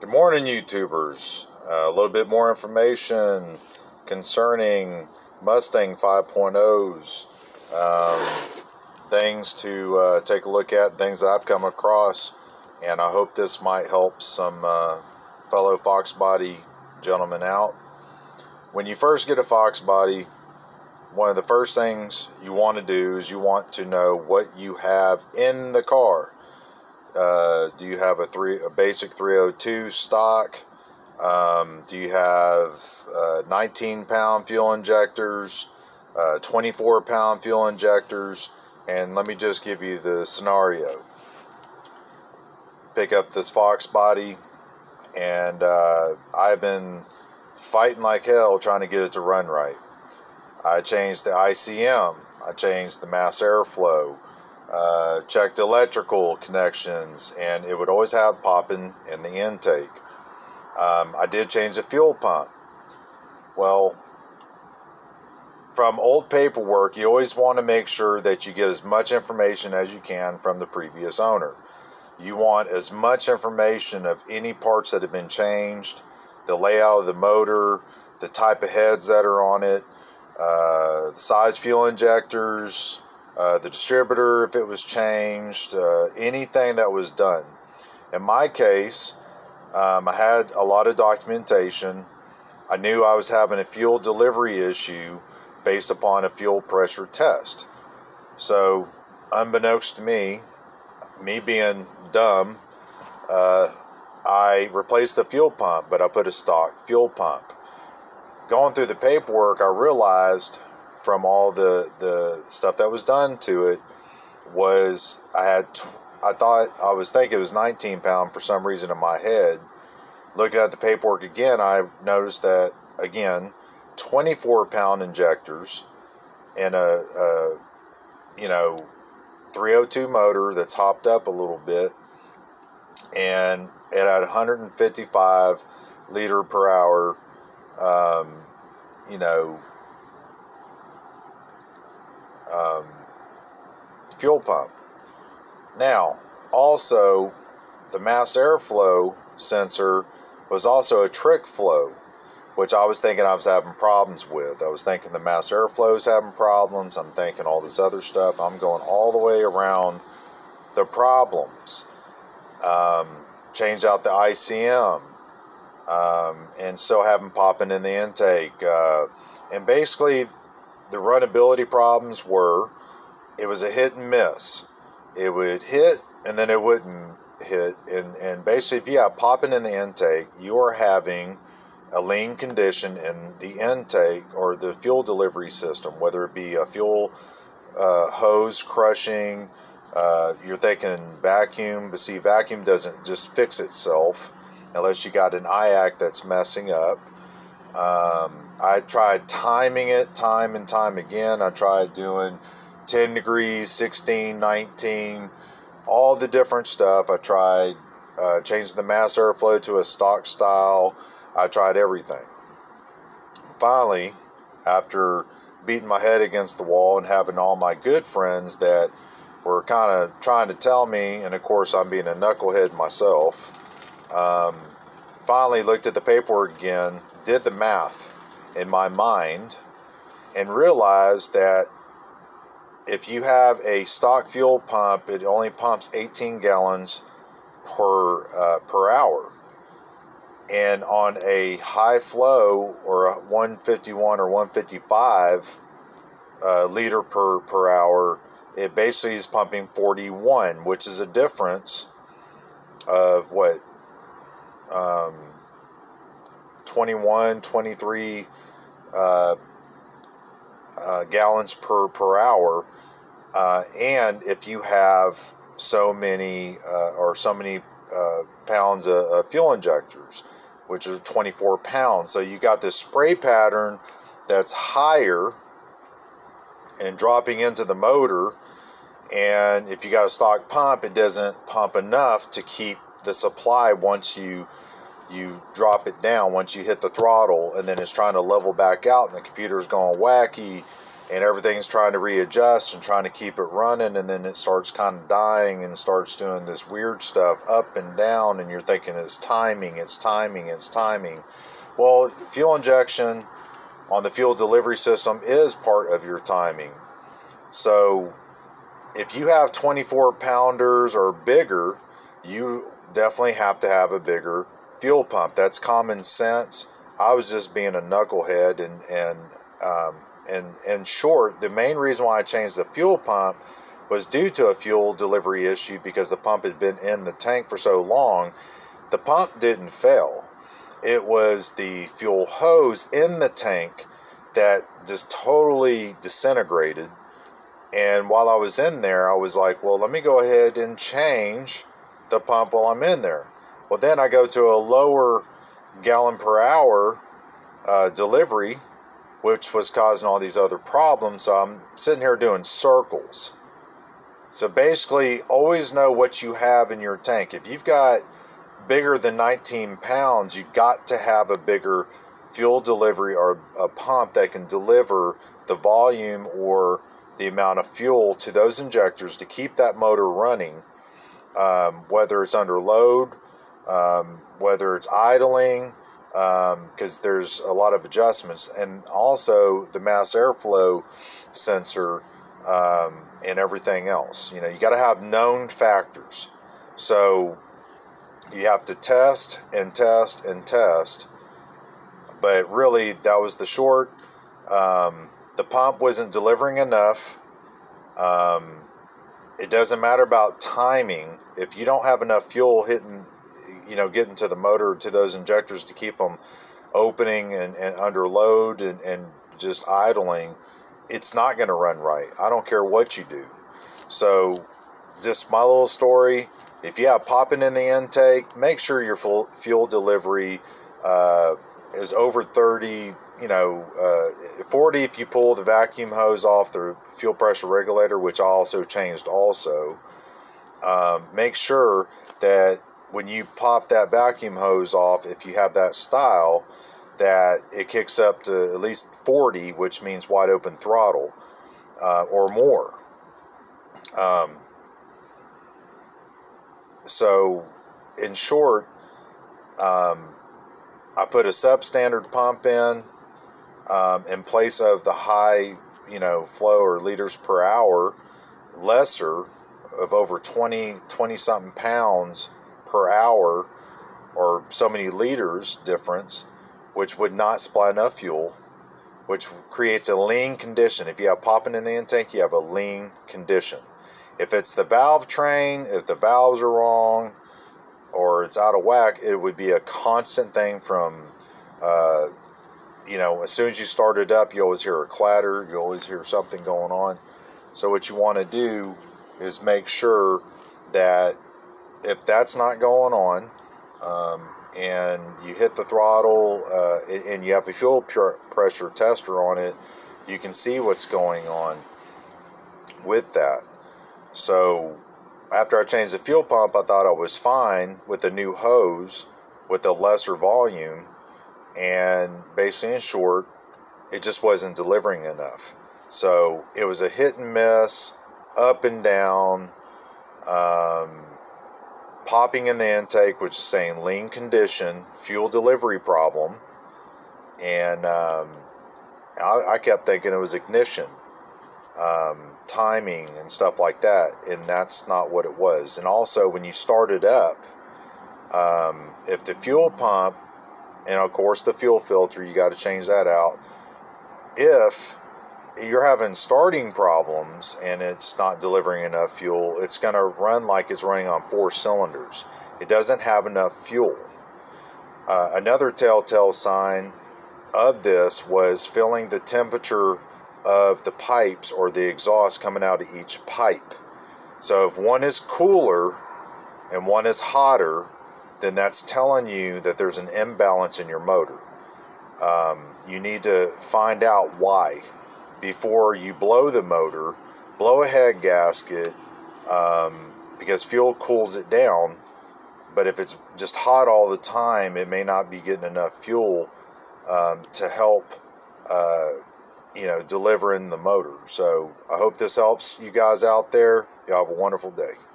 Good morning, YouTubers. A little bit more information concerning Mustang 5.0s, things to take a look at, things that I've come across, and I hope this might help some fellow Foxbody gentlemen out. When you first get a Foxbody, one of the first things you want to do is you want to know what you have in the car. Do you have a basic 302 stock? Do you have 19-pound fuel injectors, 24-pound fuel injectors? And let me just give you the scenario. Pick up this Foxbody, and I've been fighting like hell trying to get it to run right. I changed the ICM. I changed the mass airflow. Checked electrical connections, and it would always have popping in the intake. I did change the fuel pump. Well, from old paperwork, you always want to make sure that you get as much information as you can from the previous owner. You want as much information of any parts that have been changed, the layout of the motor, the type of heads that are on it, the size fuel injectors, the distributor, if it was changed, anything that was done. In my case, I had a lot of documentation. I knew I was having a fuel delivery issue based upon a fuel pressure test. So, unbeknownst to me being dumb, I replaced the fuel pump, but I put a stock fuel pump. Going through the paperwork, I realized from all the stuff that was done to it was I was thinking it was 19-pound for some reason in my head. Looking at the paperwork again, I noticed that again 24-pound injectors in a 302 motor that's hopped up a little bit, and it had 155 liter per hour fuel pump. Now, also, the mass airflow sensor was also a trick flow, which I was thinking I was having problems with. I was thinking the mass airflow is having problems. I'm thinking all this other stuff. I'm going all the way around the problems. Changed out the ICM and still having popping in the intake. And basically, the runnability problems were, it was a hit and miss. It would hit, and then it wouldn't hit. And basically, if you have popping in the intake, you are having a lean condition in the intake or the fuel delivery system, whether it be a fuel hose crushing, you're thinking vacuum, but see, vacuum doesn't just fix itself unless you got an IAC that's messing up. I tried timing it time and time again. I tried doing 10 degrees, 16, 19, all the different stuff. I tried changing the mass airflow to a stock style. I tried everything. Finally, after beating my head against the wall and having all my good friends that were kind of trying to tell me, and of course I'm being a knucklehead myself, finally looked at the paperwork again, did the math in my mind, and realized that if you have a stock fuel pump, it only pumps 18 gallons per hour, and on a high flow or a 151 or 155 liter per hour, it basically is pumping 41, which is a difference of what, 21, 23 gallons per hour, and if you have so many pounds of fuel injectors, which is 24 pounds, so you got this spray pattern that's higher and dropping into the motor, and if you got a stock pump, it doesn't pump enough to keep the supply once you drop it down, once you hit the throttle, and then it's trying to level back out, and the computer's going wacky, and everything's trying to readjust and trying to keep it running, and then it starts kind of dying and starts doing this weird stuff up and down, and you're thinking it's timing, it's timing, it's timing. Well, fuel injection on the fuel delivery system is part of your timing. So if you have 24 pounders or bigger, you definitely have to have a bigger fuel pump. That's common sense. I was just being a knucklehead, and in short, the main reason why I changed the fuel pump was due to a fuel delivery issue, because the pump had been in the tank for so long. The pump didn't fail. It was the fuel hose in the tank that just totally disintegrated. And while I was in there, I was like, well, let me go ahead and change the pump while I'm in there. Well, then I go to a lower gallon per hour delivery, which was causing all these other problems. So I'm sitting here doing circles. So basically, always know what you have in your tank. If you've got bigger than 19 pounds, you've got to have a bigger fuel delivery or a pump that can deliver the volume or the amount of fuel to those injectors to keep that motor running, whether it's under load, whether it's idling, because there's a lot of adjustments, and also the mass airflow sensor and everything else. You know, you got to have known factors. So you have to test and test and test. But really, that was the short. The pump wasn't delivering enough. It doesn't matter about timing. If you don't have enough fuel hitting, you know, getting to the motor, to those injectors to keep them opening and under load and just idling, it's not going to run right. I don't care what you do. So just my little story. If you have popping in the intake, make sure your fuel delivery is over 30, you know, 40 if you pull the vacuum hose off the fuel pressure regulator, which I also changed also. Make sure that when you pop that vacuum hose off, if you have that style, that it kicks up to at least 40, which means wide open throttle or more. So, in short, I put a substandard pump in place of the high, you know, flow or liters per hour, lesser of over 20-something pounds per hour, or so many liters difference, which would not supply enough fuel, which creates a lean condition. If you have popping in the intake, you have a lean condition. If it's the valve train, if the valves are wrong, or it's out of whack, it would be a constant thing from, you know, as soon as you start it up, you always hear a clatter, you always hear something going on. So what you want to do is make sure that if that's not going on, and you hit the throttle, and you have a fuel pressure tester on it, you can see what's going on with that. So after I changed the fuel pump, I thought I was fine with the new hose with a lesser volume, and basically, in short, it just wasn't delivering enough. So it was a hit and miss, up and down, popping in the intake, which is saying lean condition, fuel delivery problem, and I kept thinking it was ignition, timing and stuff like that, and that's not what it was. And also, when you start it up, if the fuel pump, and of course the fuel filter, you got to change that out. If you're having starting problems and it's not delivering enough fuel, it's going to run like it's running on 4 cylinders. It doesn't have enough fuel. Another telltale sign of this was feeling the temperature of the pipes or the exhaust coming out of each pipe. So if one is cooler and one is hotter, then that's telling you that there's an imbalance in your motor. You need to find out why before you blow the motor. Blow a head gasket, because fuel cools it down, but if it's just hot all the time, it may not be getting enough fuel to help delivering the motor. So I hope this helps you guys out there. Y'all have a wonderful day.